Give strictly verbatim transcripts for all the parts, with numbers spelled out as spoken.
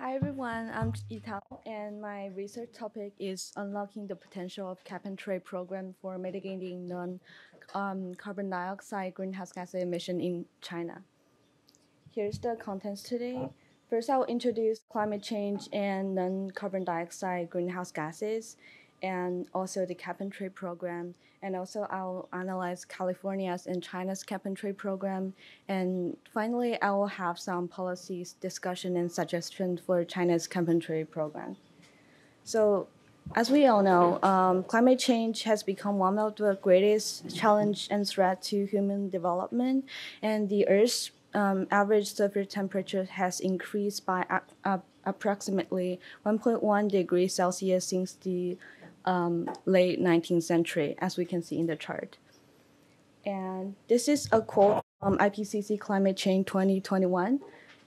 Hi everyone, I'm Yitao, and my research topic is unlocking the potential of cap and trade program for mitigating non-carbon um, dioxide greenhouse gas emission in China. Here's the contents today. First, I'll introduce climate change and non-carbon dioxide greenhouse gases, and also the cap and trade program. And also I'll analyze California's and China's cap and trade program. And finally, I will have some policies discussion and suggestions for China's cap and trade program. So as we all know, um, climate change has become one of the greatest challenge and threat to human development, and the Earth's Um, average surface temperature has increased by ap ap approximately one point one degrees Celsius since the um, late nineteenth century, as we can see in the chart. And this is a quote from I P C C Climate Change twenty twenty-one.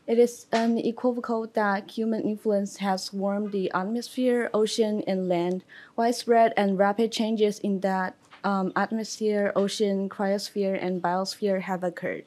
It is unequivocal that human influence has warmed the atmosphere, ocean, and land. Widespread and rapid changes in that um, atmosphere, ocean, cryosphere, and biosphere have occurred.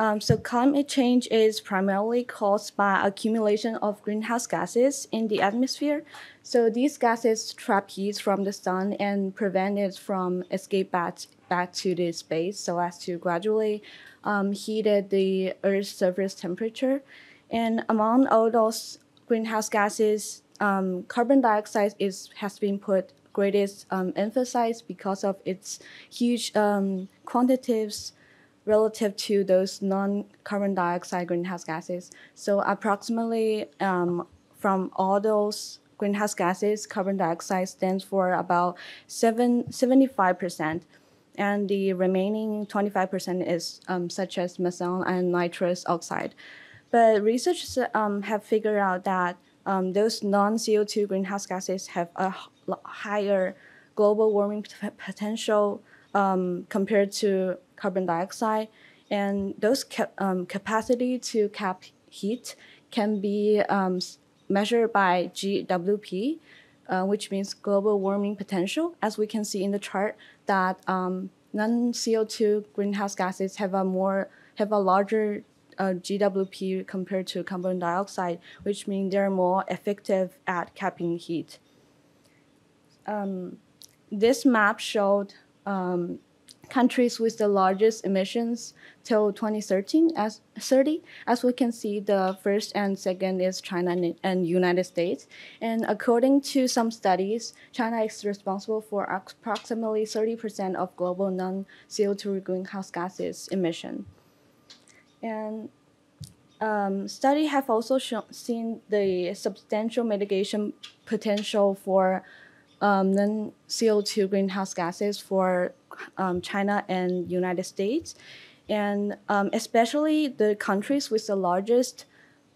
Um, so climate change is primarily caused by accumulation of greenhouse gases in the atmosphere. So these gases trap heat from the sun and prevent it from escape back, back to the space, so as to gradually um, heat the Earth's surface temperature. And among all those greenhouse gases, um, carbon dioxide is, has been put greatest um, emphasis because of its huge um, quantities relative to those non-carbon dioxide greenhouse gases. So approximately um, from all those greenhouse gases, carbon dioxide stands for about seven, seventy-five percent, and the remaining twenty-five percent is um, such as methane and nitrous oxide. But researchers um, have figured out that um, those non-C O two greenhouse gases have a higher global warming potential um, compared to carbon dioxide, and those cap um, capacity to cap heat can be um, measured by G W P, uh, which means global warming potential, as we can see in the chart that um, non-C O two greenhouse gases have a more have a larger uh, G W P compared to carbon dioxide, which means they're more effective at capping heat. Um, this map showed um, countries with the largest emissions till twenty thirteen as thirty. As we can see, the first and second is China and United States. And according to some studies, China is responsible for approximately thirty percent of global non-C O two greenhouse gases emission. And Um, studies have also shown, seen the substantial mitigation potential for um, non-C O two greenhouse gases for Um, China and United States, and um, especially the countries with the largest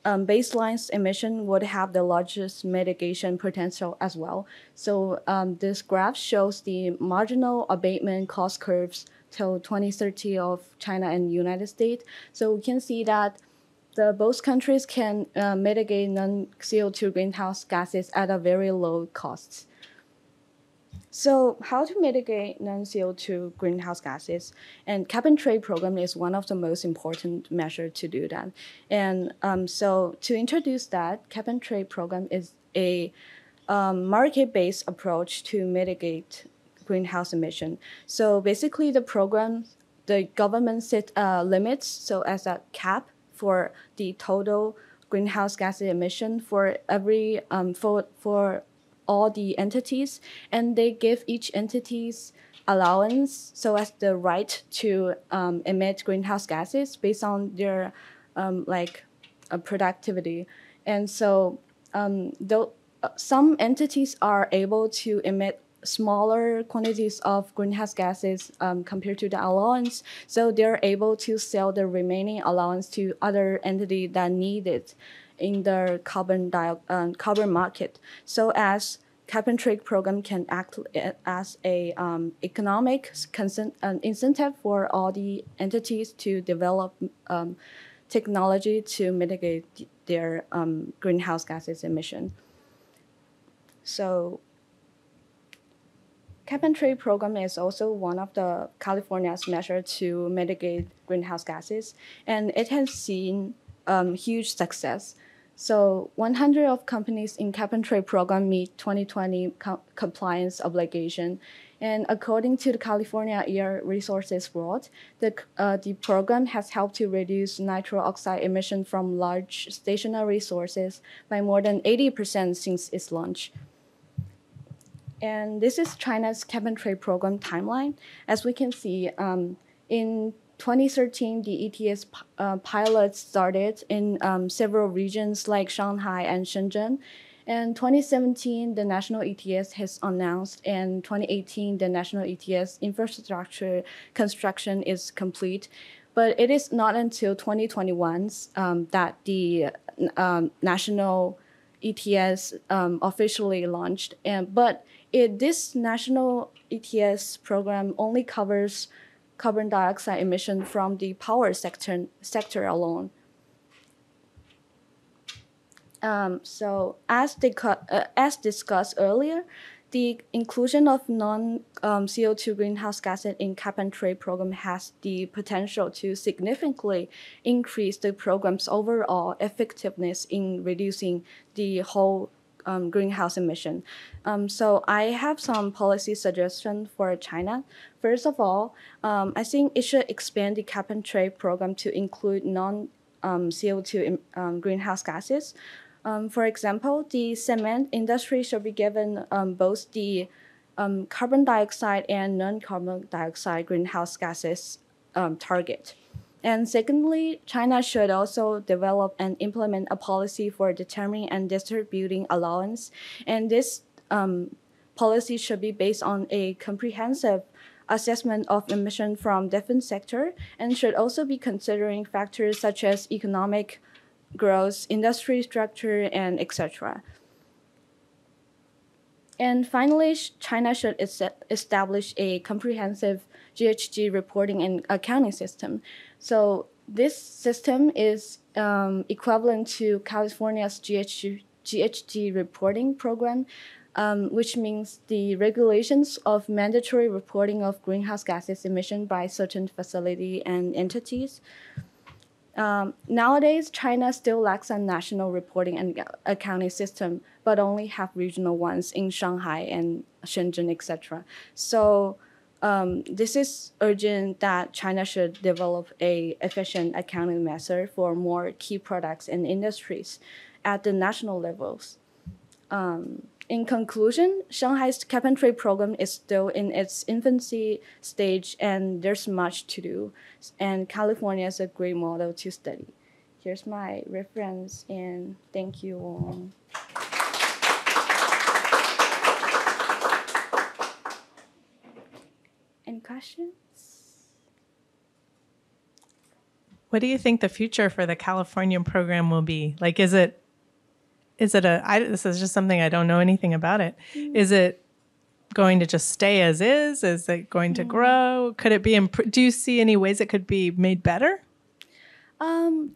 um, baselines emission would have the largest mitigation potential as well. So um, this graph shows the marginal abatement cost curves till twenty thirty of China and United States. So we can see that the both countries can uh, mitigate non-C O two greenhouse gases at a very low cost. So how to mitigate non-C O two greenhouse gases, and cap and trade program is one of the most important measures to do that. And um, so to introduce that, cap and trade program is a um, market-based approach to mitigate greenhouse emission. So basically the program, the government set uh, limits, so as a cap for the total greenhouse gas emission for every, um, for, for all the entities, and they give each entities allowance, so as the right to um, emit greenhouse gases based on their um, like uh, productivity. And so um, though uh, some entities are able to emit smaller quantities of greenhouse gases um, compared to the allowance, so they're able to sell the remaining allowance to other entity that need it in the carbon dio um, carbon market, so as cap and trade program can act as a um, economic consent um, incentive for all the entities to develop um, technology to mitigate their um, greenhouse gases emission. So cap and trade program is also one of the California's measure to mitigate greenhouse gases, and it has seen um, huge success. So one hundred of companies in cap and trade program meet twenty twenty co compliance obligation. And according to the California Air Resources Board, the, uh, the program has helped to reduce nitrous oxide emission from large stationary sources by more than eighty percent since its launch. And this is China's cap and trade program timeline. As we can see, um, in twenty thirteen, the E T S uh, pilot started in um, several regions like Shanghai and Shenzhen. And twenty seventeen, the national E T S has announced, and twenty eighteen, the national E T S infrastructure construction is complete. But it is not until twenty twenty-one um, that the um, national E T S um, officially launched. And, but it, this national E T S program only covers carbon dioxide emission from the power sector, sector alone. Um, so as, they, uh, as discussed earlier, the inclusion of non-C O two um, greenhouse gases in cap and trade program has the potential to significantly increase the program's overall effectiveness in reducing the whole Um, greenhouse emission. Um, so I have some policy suggestions for China. First of all, um, I think it should expand the cap and trade program to include non-C O two um, um, greenhouse gases. Um, for example, the cement industry should be given um, both the um, carbon dioxide and non-carbon dioxide greenhouse gases um, target. And secondly, China should also develop and implement a policy for determining and distributing allowance. And this um, policy should be based on a comprehensive assessment of emission from different sectors and should also be considering factors such as economic growth, industry structure, and et cetera. And finally, China should establish a comprehensive G H G reporting and accounting system. So this system is um, equivalent to California's G H G, G H G reporting program, um, which means the regulations of mandatory reporting of greenhouse gases emission by certain facility and entities. Um, nowadays, China still lacks a national reporting and accounting system, but only have regional ones in Shanghai and Shenzhen, et cetera. So um, this is urgent that China should develop an efficient accounting method for more key products and industries at the national levels. Um, In conclusion, Shanghai's cap and trade program is still in its infancy stage and there's much to do. And California is a great model to study. Here's my reference and thank you all. Any questions? What do you think the future for the California program will be? Like, is it Is it a, I, this is just something I don't know anything about it. Mm. Is it going to just stay as is? Is it going to mm. grow? Could it be, do you see any ways it could be made better? Um,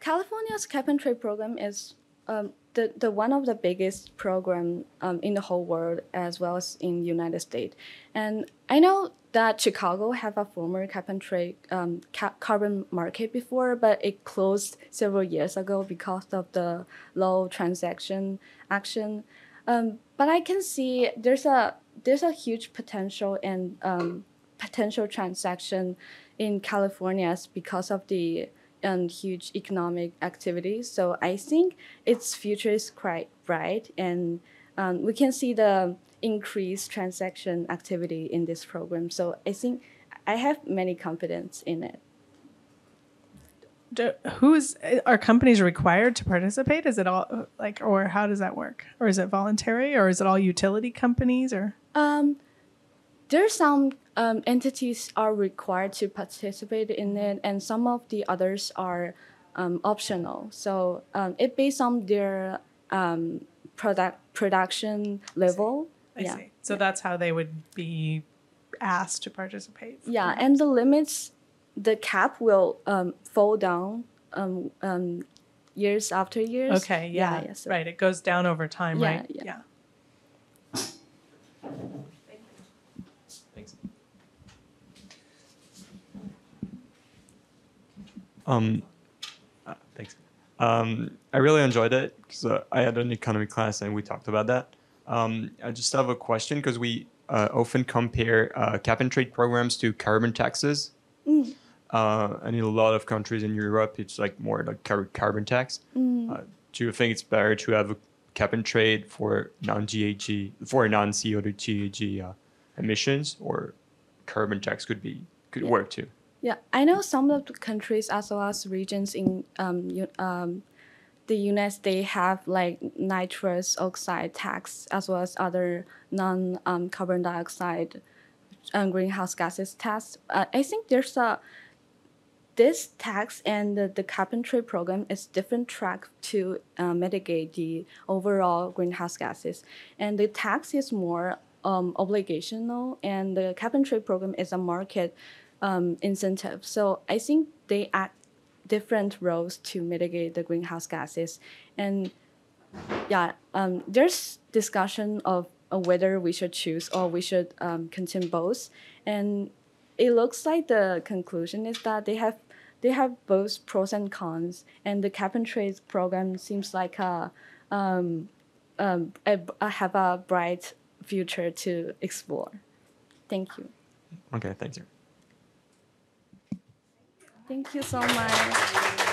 California's cap and trade program is um, the, the one of the biggest program um, in the whole world as well as in the United States. And I know that Chicago have a former cap and trade um, ca carbon market before, but it closed several years ago because of the low transaction action. Um, but I can see there's a there's a huge potential and um, potential transaction in California because of the um, huge economic activity. So I think its future is quite bright, and um, we can see the increase transaction activity in this program. So I think I have many confidence in it. Do, who's, are companies required to participate? Is it all like, or how does that work? Or is it voluntary, or is it all utility companies, or? Um, there are some um, entities are required to participate in it, and some of the others are um, optional. So um, it based on their um, product production level. I yeah. see. So yeah. that's how they would be asked to participate. Yeah, perhaps. And the limits, the cap will um, fall down um, um, years after years. Okay, yeah, yeah, yeah so. Right. It goes down over time, yeah, right? Yeah. yeah. Thanks. Um, Thanks. Um, I really enjoyed it because uh, I had an economy class and we talked about that. Um, I just have a question because we uh, often compare uh, cap and trade programs to carbon taxes. Mm. Uh, and in a lot of countries in Europe, it's like more like car carbon tax. Mm. Uh, do you think it's better to have a cap and trade for non-G H G, for non-C O two G H G uh, emissions, or carbon tax could be could yeah. work too? Yeah, I know some of the countries as well as regions in um, you, um, the United States have like nitrous oxide tax as well as other non um, carbon dioxide and greenhouse gases tax. Uh, I think there's a this tax and the, the carbon trade program is different track to uh, mitigate the overall greenhouse gases, and the tax is more um, obligational, and the carbon trade program is a market. Um, incentive. So I think they add different roles to mitigate the greenhouse gases. And yeah, um, there's discussion of uh, whether we should choose or we should um, consume both. And it looks like the conclusion is that they have they have both pros and cons. And the cap and trade program seems like a, um, um, a, a have a bright future to explore. Thank you. Okay, thank you. Thank you so much.